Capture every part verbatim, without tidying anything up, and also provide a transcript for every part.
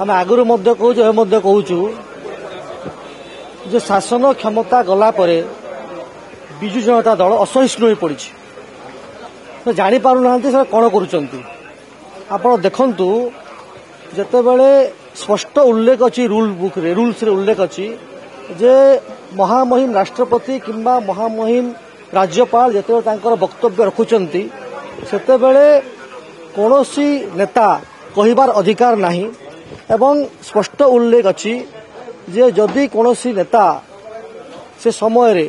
आम आगुरी कहूँ जो शासन क्षमता गला परे बीजू जनता दल असहिष्णु हो पड़ी तो जापर ना सर कौन कर देखु जितेबले स्पष्ट उल्लेख अच्छी रूल बुक रे रूल्स रे उल्लेख अच्छी जे महामहिम राष्ट्रपति किंबा महामहिम राज्यपाल जिते वक्तव्य रखुचंती सेतेबेले कोनोसी नेता कहिबार अधिकार नाही एवं स्पष्ट उल्लेख अच्छी जे जदि कोनोसी नेता से समय रे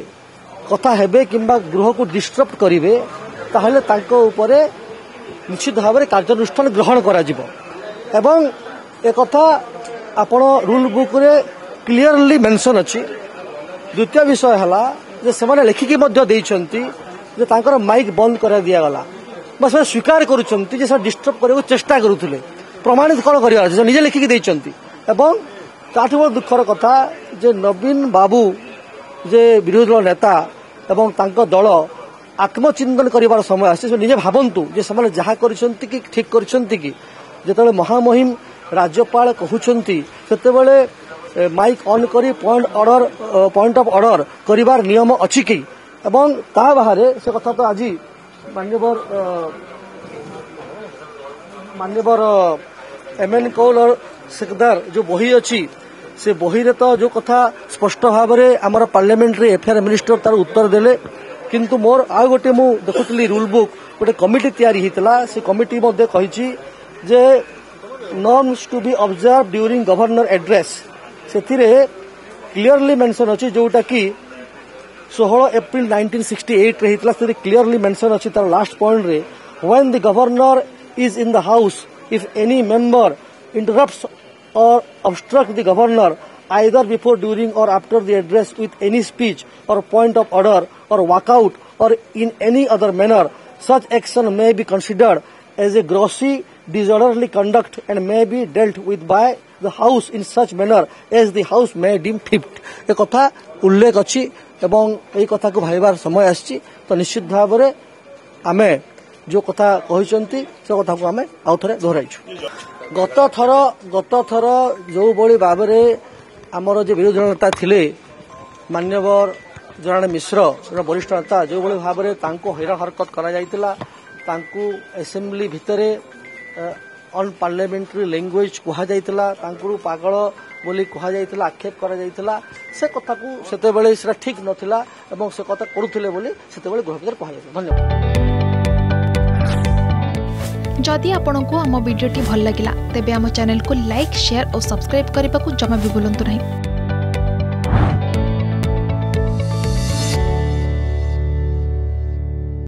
कथा हेबे किंबा गृह को डिस्टर्ब करिवे ताहले तांको उपरे निश्चित भाव कार्यानुष्ठान ग्रहण करा जिवो एवं एक कथा आपण रूल बुक रे क्लियरली मेंशन अछि। द्वितीय विषय हला जे सेमाने लेखिकी मध्य देइछंती जे तांकर माइक बंद करा दिया गला बस स्वीकार करूछंती जे सर डिस्टर्ब करे चेष्टा करूथले प्रमाणित कोन करिया जे निजे लेखिकी देइछंती एवं ताठी बहुत दुखर कथा जे नवीन बाबू जे विरोधी दल नेता एवं तांकर दल आत्मचिंतन करिवार समय आसे निजे भाबंतु जे सेमाने जहा करिसंती कि ठीक करिसंती कि जेतेबेले महामहिम राज्यपाल कहते से माइक ऑन करी point order point of order करिवार नियम अच्छी कि एवं ता बाहरे से कथा तो आज मान्यवर मान्यवर एम एन कौल और सिकदार जो बही अच्छी से बही रे तो जो कथा स्पष्ट भाव में आमर पार्लियामेंट्री एफआईआर मिनिस्टर तार उत्तर देले किंतु मोर आ गोटे मु देखुतली रूल बुक गोटे कमिटी तैयारी होता से कमिटी मध्य कही जे norms to be observe during governor address से क्लीयरली मेंशन अच्छी जोटा कि सोलह एप्रिल नाइंटीन सिक्सटी एट रे से क्लीयरली मेंशन अच्छी तार लास्ट पॉइंट रे when the governor is in the house if any member interrupts or obstruct the governor either before during or after the address with any speech or point of order or walkout or in any other manner such action may be considered as a grossly disorderly conduct and may be dealt with by the house in such manner as the house may deem fit। ए कथा उल्लेख अछि एवं ए कथा को भाइबार समय आछि तो निश्चित भाव रे आमे जो कथा कहिसंती से कथा को आमे आउथरे दोहराइछु। गत थर गत थर जो बळी भाव रे हमर जे विरोधी नेता थिले मान्यवर जरण मिश्र वरिष्ठ नेता जो बळी भाव रे तांको हेरा हरकत करा जायतिला तांको असेंबली भितरे अन पार्लियामेंट्री लैंग्वेज कहा जाइतला तांकुरु पागल बोली कहा जाइतला आक्षेप करा जाइतला से कथा को सेते बेले से ठीक नथिला एवं से कथा करूथिले बोली सेते बेले गृहभीतर कहा जाइतला। धन्यवाद। जदि आपण को हम वीडियो टी भल लागिला तेबे हम चैनल को लाइक शेयर और सब्सक्राइब करबा को जमा भी भूलंतु नहीं।